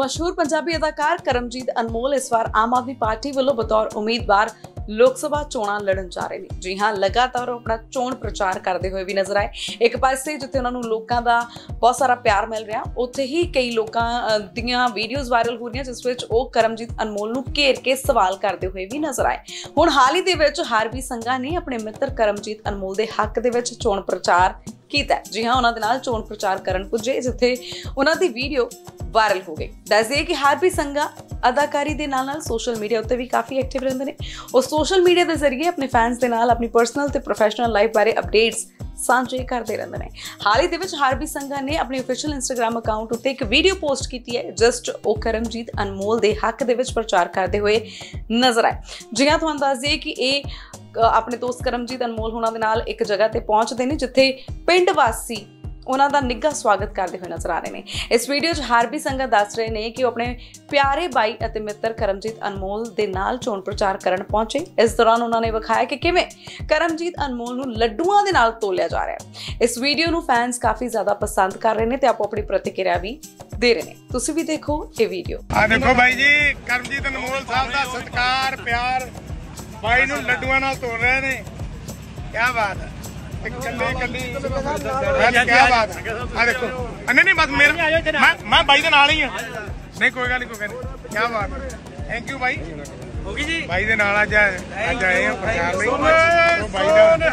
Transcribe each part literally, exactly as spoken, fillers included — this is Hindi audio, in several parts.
मशहूर पंजाबी अदाकार करमजीत अनमोल इस बार आम आदमी पार्टी वालों बतौर उम्मीदवार लोकसभा चोणां लड़न जा रहे हैं। जी हाँ, लगातार अपना चोण प्रचार करते हुए भी नजर आए। एक पासे जिथे उन्होंने लोगों का बहुत सारा प्यार मिल रहा, उत्थे ही कई लोगों दीआं वीडियोज़ वायरल हो रही जिस विच वो करमजीत अनमोल नूं घेर के सवाल करते हुए भी नजर आए। हुण हाल ही दे विच हारबी संघा ने अपने मित्र करमजीत अनमोल के हक दे विच चोण प्रचार कीता। जी हाँ, उन्होंने नाल चोण प्रचार करन पुजे जिथे उन्होंने वीडियो वायरल हो गई। दस दिए कि हारबी संघा अदाकारी दे नाल नाल सोशल मीडिया उत्ते भी काफ़ी एक्टिव रहिंदे ने। और सोशल मीडिया के जरिए अपने फैंस के नाल अपनी पर्सनल ते प्रोफेशनल लाइफ बारे अपडेट्स साझे करते रहते हैं। हाल ही के हारबी संघा ने अपने ऑफिशियल इंस्टाग्राम अकाउंट उत्ते एक वीडियो पोस्ट की है जस्ट वो करमजीत अनमोल के हक दे विच प्रचार करते हुए नजर आए। जी हाँ, तुहानूं दस दिए कि ये अपने दोस्त करमजीत अनमोल होना दे नाल एक जगह पर पहुँचते हैं जिथे पिंड वासी उन्हां दा निघा स्वागत करते हुए नजर आ रहे हैं। इस वीडियो हारबी संघा दस रहे हैं कि अपने प्यारे भाई और मित्र करमजीत अनमोल के नाल चोण प्रचार करन पहुंचे। इस दौरान उन्होंने विखाया कि किवें करमजीत अनमोल नूं लड्डूआं दे नाल तोलिया जा रहा है। इस वीडियो नूं फैंस काफ़ी ज़्यादा पसंद कर रहे हैं तो आप अपनी प्रतिक्रिया भी दे रहे हैं। तुसीं भी देखो ये वीडियो। आ देखो भाई जी, करमजीत अनमोल साहब दा सत्कार प्यार भाई नूं लड्डूआं नाल तोल रहे ने। क्या बात है, कल्ले कल्ले क्या बात है। आ देखो, नहीं नहीं बस मेरे मैं मैं भाई दे नाल ही हां। नहीं कोई गल नहीं, कोई गल नहीं, क्या बात है। थैंक यू भाई, होगी जी भाई दे नाल आज आज आए हैं प्रचार में। भाई दा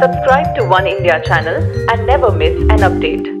subscribe to One India channel and never miss an update.